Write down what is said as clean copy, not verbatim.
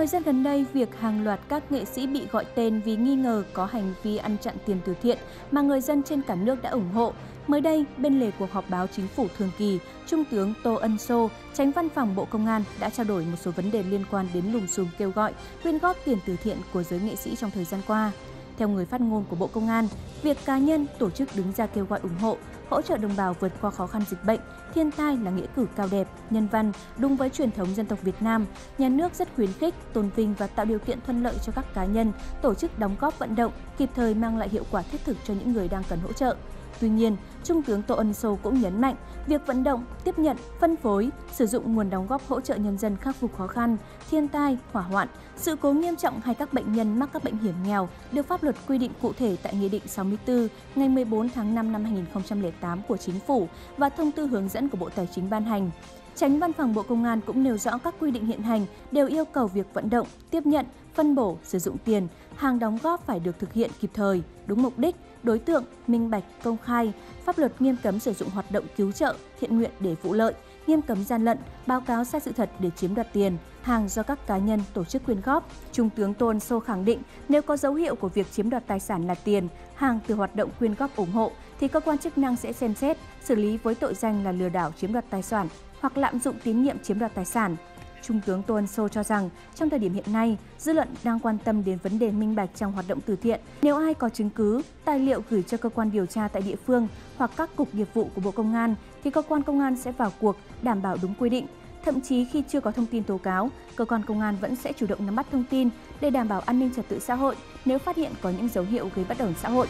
Thời gian gần đây, việc hàng loạt các nghệ sĩ bị gọi tên vì nghi ngờ có hành vi ăn chặn tiền từ thiện mà người dân trên cả nước đã ủng hộ. Mới đây, bên lề cuộc họp báo chính phủ thường kỳ, Trung tướng Tô Ân Xô, Chánh Văn phòng Bộ Công an đã trao đổi một số vấn đề liên quan đến lùm xùm kêu gọi quyên góp tiền từ thiện của giới nghệ sĩ trong thời gian qua. Theo người phát ngôn của Bộ Công an, việc cá nhân, tổ chức đứng ra kêu gọi ủng hộ, hỗ trợ đồng bào vượt qua khó khăn dịch bệnh, thiên tai là nghĩa cử cao đẹp, nhân văn, đúng với truyền thống dân tộc Việt Nam. Nhà nước rất khuyến khích, tôn vinh và tạo điều kiện thuận lợi cho các cá nhân, tổ chức đóng góp vận động, kịp thời mang lại hiệu quả thiết thực cho những người đang cần hỗ trợ. Tuy nhiên, Trung tướng Tô Ân Xô cũng nhấn mạnh, việc vận động, tiếp nhận, phân phối, sử dụng nguồn đóng góp hỗ trợ nhân dân khắc phục khó khăn, thiên tai, hỏa hoạn, sự cố nghiêm trọng hay các bệnh nhân mắc các bệnh hiểm nghèo được pháp luật quy định cụ thể tại Nghị định 64 ngày 14 tháng 5 năm 2008 của Chính phủ và thông tư hướng dẫn của Bộ Tài chính ban hành. Chánh Văn phòng Bộ Công an cũng nêu rõ các quy định hiện hành đều yêu cầu việc vận động, tiếp nhận, phân bổ, sử dụng tiền, hàng đóng góp phải được thực hiện kịp thời, đúng mục đích, đối tượng, minh bạch, công khai. Pháp luật nghiêm cấm sử dụng hoạt động cứu trợ, thiện nguyện để vụ lợi, nghiêm cấm gian lận, báo cáo sai sự thật để chiếm đoạt tiền, hàng do các cá nhân, tổ chức quyên góp. Trung tướng Tô Ân Xô khẳng định, nếu có dấu hiệu của việc chiếm đoạt tài sản là tiền, hàng từ hoạt động quyên góp ủng hộ, thì cơ quan chức năng sẽ xem xét, xử lý với tội danh là lừa đảo chiếm đoạt tài sản hoặc lạm dụng tín nhiệm chiếm đoạt tài sản. Trung tướng Tô Ân Xô cho rằng, trong thời điểm hiện nay, dư luận đang quan tâm đến vấn đề minh bạch trong hoạt động từ thiện. Nếu ai có chứng cứ, tài liệu gửi cho cơ quan điều tra tại địa phương hoặc các cục nghiệp vụ của Bộ Công an, thì cơ quan công an sẽ vào cuộc, đảm bảo đúng quy định. Thậm chí khi chưa có thông tin tố cáo, cơ quan công an vẫn sẽ chủ động nắm bắt thông tin để đảm bảo an ninh trật tự xã hội nếu phát hiện có những dấu hiệu gây bất ổn xã hội.